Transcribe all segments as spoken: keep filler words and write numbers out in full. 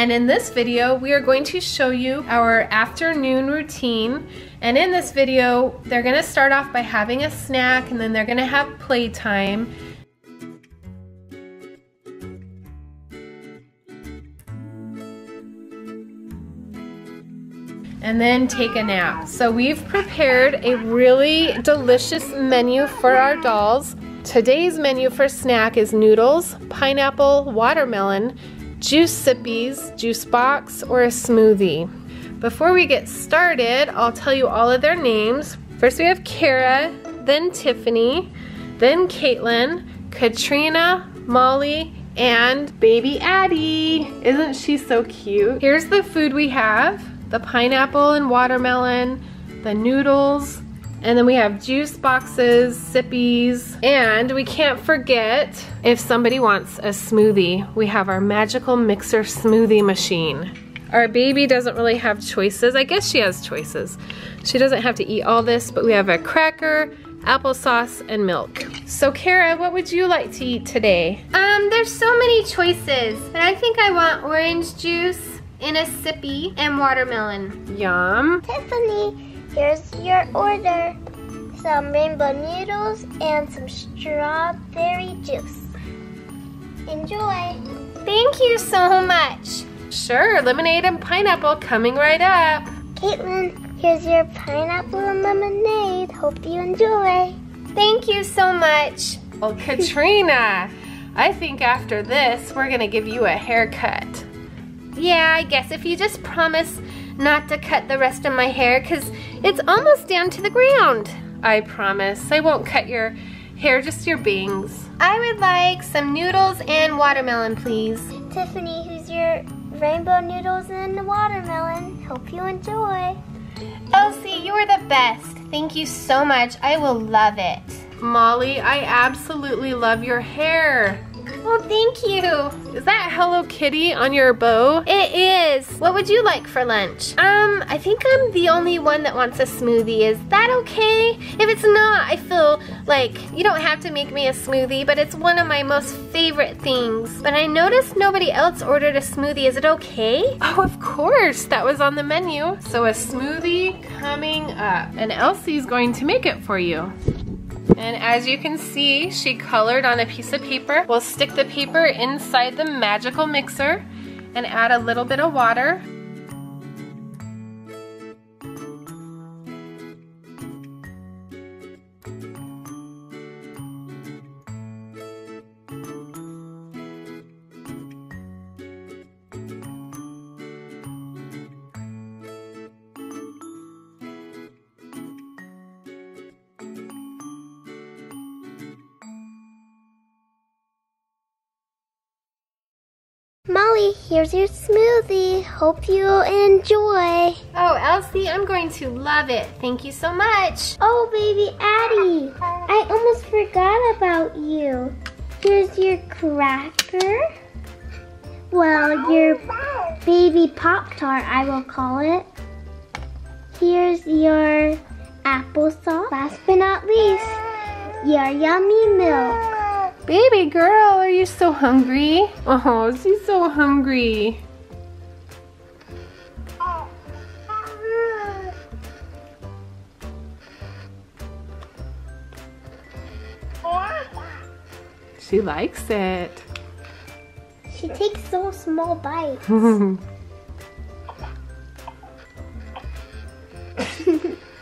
And in this video, we are going to show you our afternoon routine. And in this video, they're gonna start off by having a snack, and then they're gonna have playtime. And then take a nap. So we've prepared a really delicious menu for our dolls. Today's menu for snack is noodles, pineapple, watermelon, juice sippies, juice box, or a smoothie. Before we get started, I'll tell you all of their names. First we have Kara, then Tiffany, then Caitlin, Katrina, Molly, and baby Addi. Isn't she so cute? Here's the food we have: the pineapple and watermelon, the noodles, and then we have juice boxes, sippies, and we can't forget, if somebody wants a smoothie, we have our magical mixer smoothie machine. Our baby doesn't really have choices. I guess she has choices. She doesn't have to eat all this, but we have a cracker, applesauce, and milk. So Kara, what would you like to eat today? Um, there's so many choices, but I think I want orange juice in a sippy and watermelon. Yum. Tiffany, here's your order. Some rainbow noodles and some strawberry juice. Enjoy. Thank you so much. Sure, lemonade and pineapple coming right up. Caitlin, here's your pineapple and lemonade. Hope you enjoy. Thank you so much. Well, Katrina, I think after this, we're gonna give you a haircut. Yeah, I guess if you just promise not to cut the rest of my hair, because it's almost down to the ground. I promise. I won't cut your hair, just your bangs. I would like some noodles and watermelon, please. Tiffany, here's your rainbow noodles and the watermelon. Hope you enjoy. Elsie, you are the best. Thank you so much. I will love it. Molly, I absolutely love your hair. Well, thank you. Is that Hello Kitty on your bow? It is. What would you like for lunch? Um, I think I'm the only one that wants a smoothie. Is that okay? If it's not, I feel like you don't have to make me a smoothie, but it's one of my most favorite things. But I noticed nobody else ordered a smoothie. Is it okay? Oh, of course. That was on the menu. So a smoothie coming up. And Elsie's going to make it for you. And as you can see, she colored on a piece of paper. We'll stick the paper inside the magical mixer and add a little bit of water. Molly, here's your smoothie. Hope you enjoy. Oh, Elsie, I'm going to love it. Thank you so much. Oh, baby Addi, I almost forgot about you. Here's your cracker. Well, your baby Pop-Tart, I will call it. Here's your applesauce. Last but not least, your yummy milk. Baby girl, are you so hungry? Oh, she's so hungry. She likes it. She takes so small bites.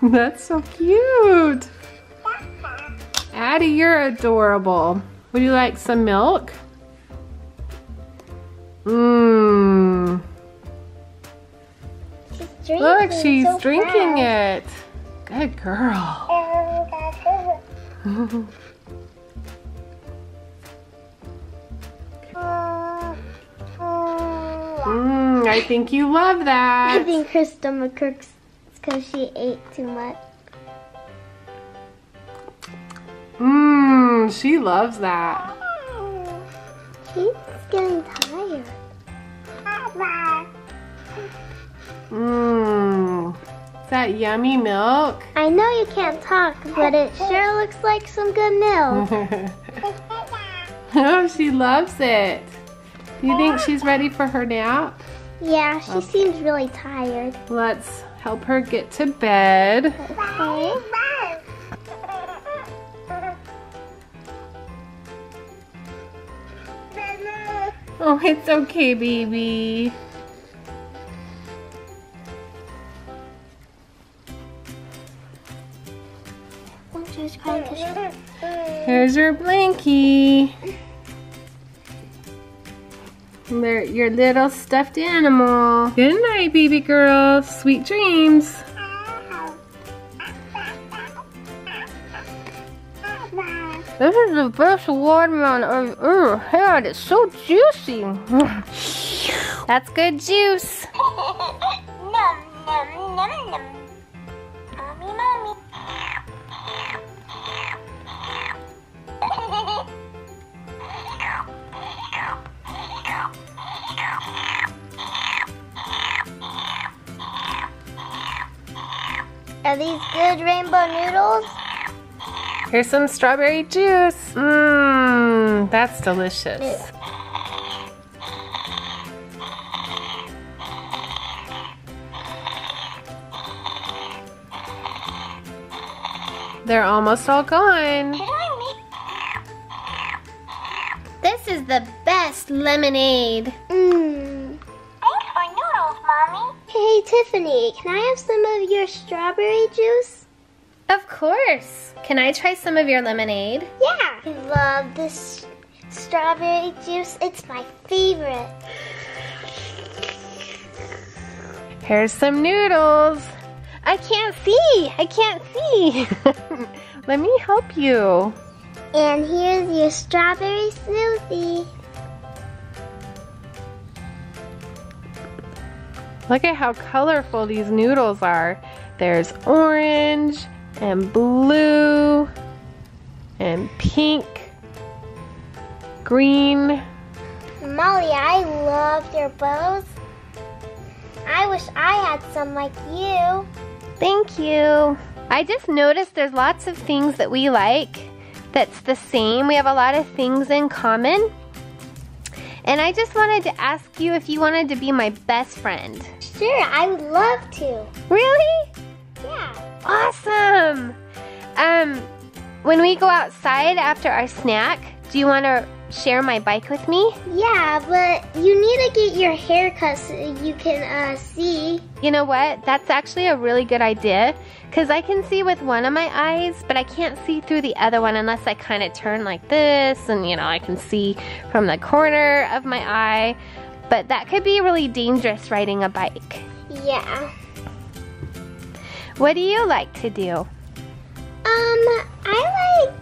That's so cute. Addi, you're adorable. Would you like some milk? Mmm. Look, she's so drinking fast. It. Good girl. Mmm, I think you love that. I think her stomach hurts because she ate too much. Mmm, she loves that. She's getting tired. Mmm, is that yummy milk? I know you can't talk, but it sure looks like some good milk. Oh, she loves it. Do you think she's ready for her nap? Yeah, she okay. seems really tired. Let's help her get to bed. Okay. Oh, it's okay, baby. Here's your blankie. Your little stuffed animal. Good night, baby girl. Sweet dreams. This is the best watermelon I've ever had. It's so juicy. That's good juice. Nom, nom, nom, nom. Mommy, mommy. Are these good rainbow noodles? Here's some strawberry juice. Mmm, that's delicious. Yeah. They're almost all gone. This is the best lemonade. Mmm. Thanks for noodles, Mommy. Hey, Tiffany, can I have some of your strawberry juice? Of course. Can I try some of your lemonade? Yeah. I love this strawberry juice. It's my favorite. Here's some noodles. I can't see. I can't see. Let me help you. And here's your strawberry smoothie. Look at how colorful these noodles are. There's orange and blue and pink, green. Molly, I love your bows. I wish I had some like you. Thank you. I just noticed there's lots of things that we like that's the same. We have a lot of things in common. And I just wanted to ask you if you wanted to be my best friend. Sure, I would love to. Really? Yeah. Awesome! Um, when we go outside after our snack, do you want to share my bike with me? Yeah, but you need to get your hair cut so you can uh, see. You know what? That's actually a really good idea because I can see with one of my eyes, but I can't see through the other one unless I kind of turn like this and, you know, I can see from the corner of my eye. But that could be really dangerous riding a bike. Yeah. What do you like to do? Um, I like,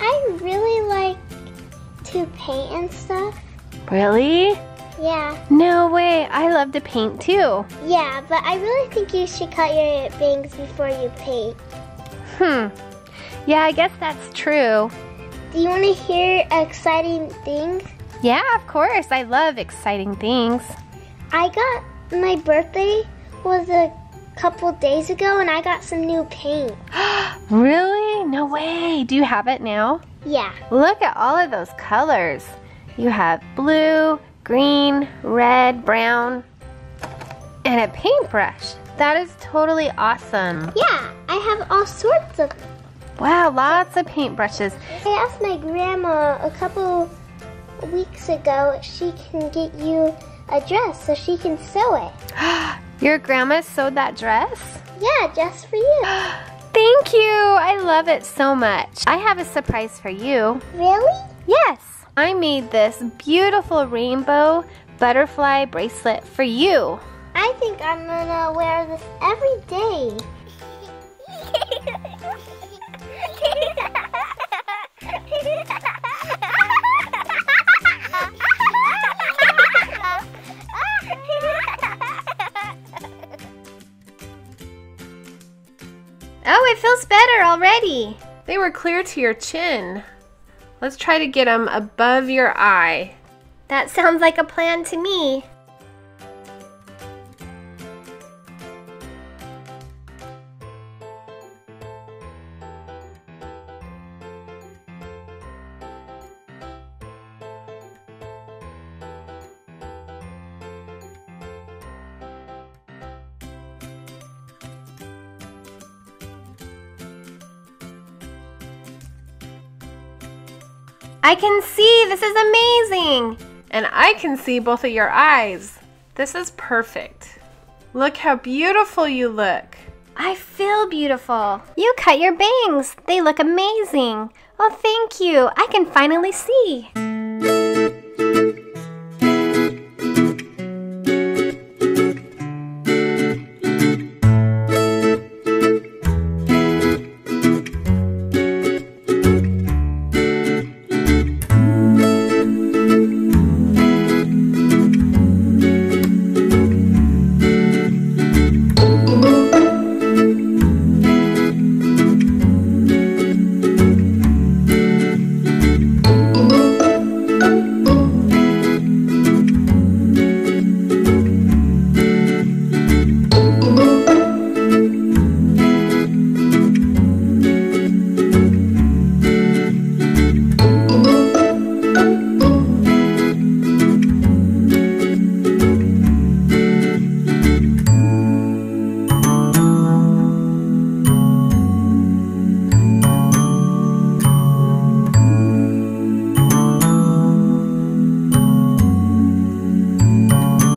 I really like to paint and stuff. Really? Yeah. No way, I love to paint too. Yeah, but I really think you should cut your bangs before you paint. Hmm, yeah, I guess that's true. Do you want to hear exciting things? Yeah, of course, I love exciting things. I got, my birthday was a couple days ago and I got some new paint. Really? No way. Do you have it now? Yeah. Look at all of those colors. You have blue, green, red, brown, and a paintbrush. That is totally awesome. Yeah, I have all sorts of. Wow, lots of paintbrushes. I asked my grandma a couple weeks ago if she can get you a dress so she can sew it. Your grandma sewed that dress? Yeah, just for you. Thank you. I love it so much. I have a surprise for you. Really? Yes. I made this beautiful rainbow butterfly bracelet for you. I think I'm gonna wear this every day. Oh, it feels better already. They were clear to your chin. Let's try to get them above your eye. That sounds like a plan to me. I can see! This is amazing! And I can see both of your eyes. This is perfect. Look how beautiful you look. I feel beautiful. You cut your bangs. They look amazing. Oh, thank you. I can finally see.